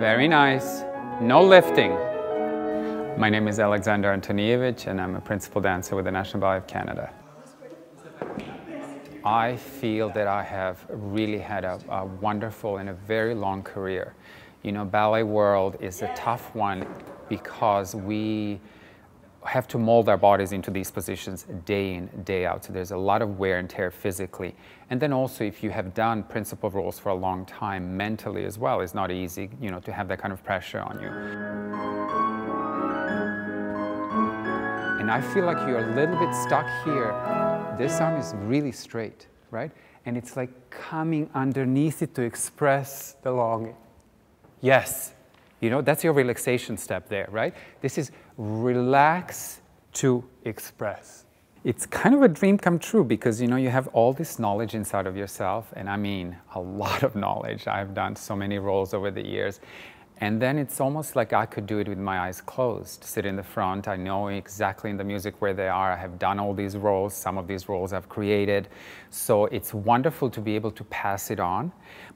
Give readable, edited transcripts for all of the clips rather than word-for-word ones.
Very nice. No lifting. My name is Aleksandar Antonijevic and I'm a principal dancer with the National Ballet of Canada. I feel that I have really had a wonderful and a very long career. You know, ballet world is a tough one because we have to mold our bodies into these positions day in, day out. So there's a lot of wear and tear physically. And then also if you have done principal roles for a long time, mentally as well, it's not easy, you know, to have that kind of pressure on you. And I feel like you're a little bit stuck here. This arm is really straight, right? And it's like coming underneath it to express the longing. Yes. You know, that's your relaxation step there, right? This is relax to express. It's kind of a dream come true because, you know, you have all this knowledge inside of yourself, and I mean, a lot of knowledge. I've done so many roles over the years. And then it's almost like I could do it with my eyes closed, sit in the front. I know exactly in the music where they are. I have done all these roles. Some of these roles I've created. So it's wonderful to be able to pass it on.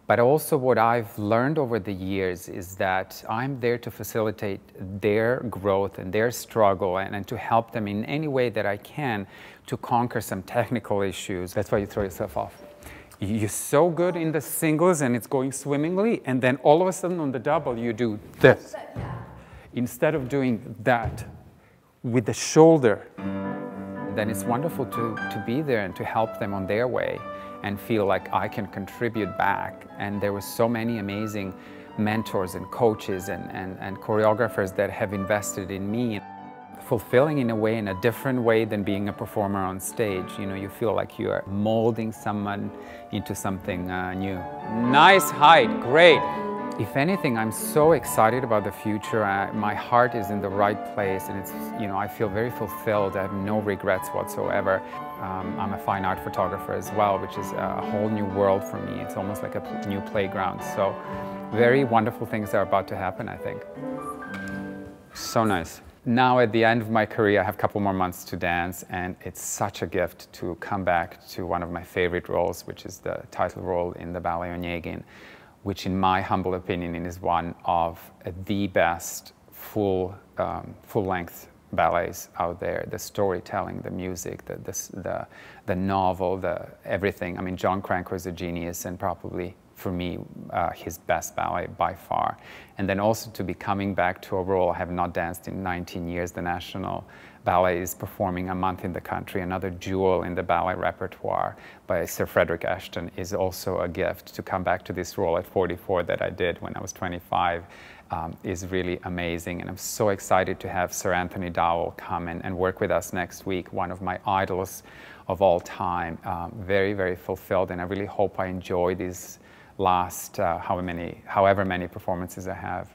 But also what I've learned over the years is that I'm there to facilitate their growth and their struggle and to help them in any way that I can to conquer some technical issues. That's why you throw yourself off. You're so good in the singles and it's going swimmingly, and then all of a sudden on the double you do this instead of doing that with the shoulder. Then it's wonderful to be there and to help them on their way and feel like I can contribute back. And there were so many amazing mentors and coaches and choreographers that have invested in me. Fulfilling in a way, in a different way than being a performer on stage. You know, you feel like you are molding someone into something new. Nice height, great. If anything, I'm so excited about the future. My heart is in the right place and it's, you know, I feel very fulfilled. I have no regrets whatsoever. I'm a fine art photographer as well, which is a whole new world for me. It's almost like a new playground. So very wonderful things are about to happen, I think. So nice. Now at the end of my career, I have a couple more months to dance, and it's such a gift to come back to one of my favorite roles, which is the title role in the ballet Onegin, which in my humble opinion is one of the best full-length ballets out there. The storytelling, the music, the novel, the everything. I mean, John Cranko is a genius and probably for me, his best ballet by far. And then also to be coming back to a role I have not danced in 19 years. The National Ballet is performing a month in the country. Another jewel in the ballet repertoire by Sir Frederick Ashton is also a gift. To come back to this role at 44 that I did when I was 25 is really amazing. And I'm so excited to have Sir Anthony Dowell come and work with us next week, one of my idols of all time. Very, very fulfilled, and I really hope I enjoy these last however many performances I have.